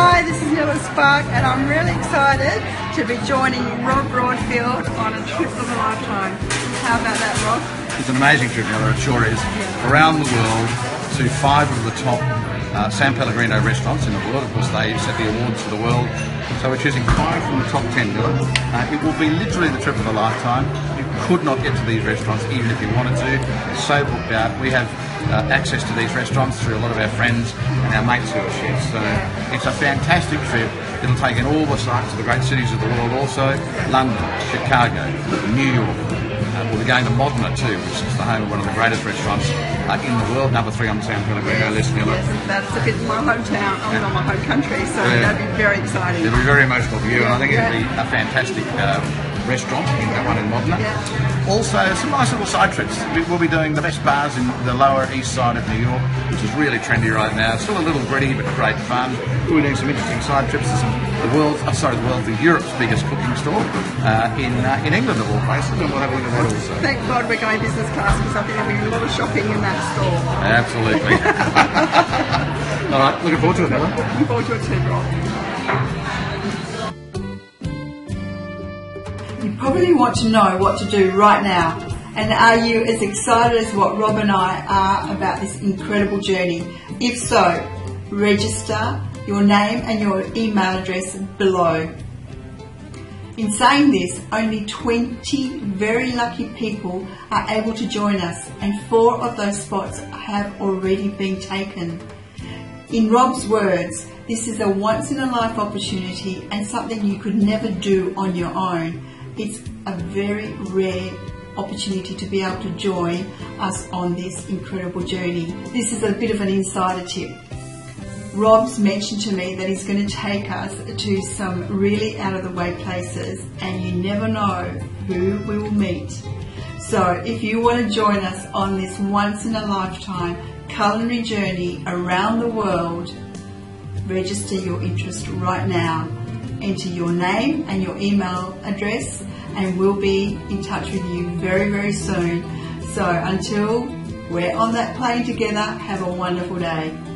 Hi, this is Noah Spark, and I'm really excited to be joining Rob Broadfield on a trip of a lifetime. How about that, Rob? It's an amazing trip, Noah, it sure is. Yeah. Around the world to 5 of the top San Pellegrino restaurants in the world. Of course, they set the awards for the world. So we're choosing 5 from the top 10, Noah. It will be literally the trip of a lifetime. You could not get to these restaurants even if you wanted to. It's so booked out. We have access to these restaurants through a lot of our friends and our mates who are chefs. So it's a fantastic trip. It'll take in all the sights of the great cities of the world also. London, Chicago, New York. We'll be going to Modena too, which is the home of one of the greatest restaurants in the world. Number 3 on the San Pellegrino list, Miller. Yes, that's a bit my hometown, not my home country, so that'd be very exciting. It'll be very emotional for you, and I think it'll be a fantastic restaurant, that one in Modena. Yeah. Also, some nice little side trips. We'll be doing the best bars in the Lower East Side of New York, which is really trendy right now. Still a little gritty, but great fun. We'll be doing some interesting side trips to Europe's biggest cooking store in England, of all places, and we'll have a look at that also. Thank God we're going business class because I think there'll be a lot of shopping in that store. Absolutely. All right, looking forward to it, Noah. Looking forward to it too, Rob. You probably want to know what to do right now, and are you as excited as what Rob and I are about this incredible journey? If so, register your name and your email address below. In saying this, only 20 very lucky people are able to join us, and 4 of those spots have already been taken. In Rob's words, this is a once-in-a-life opportunity and something you could never do on your own. It's a very rare opportunity to be able to join us on this incredible journey. This is a bit of an insider tip. Rob's mentioned to me that he's going to take us to some really out-of-the-way places, and you never know who we will meet. So if you want to join us on this once-in-a-lifetime culinary journey around the world, register your interest right now. Enter your name and your email address, and we'll be in touch with you very, very soon. So until we're on that plane together, have a wonderful day.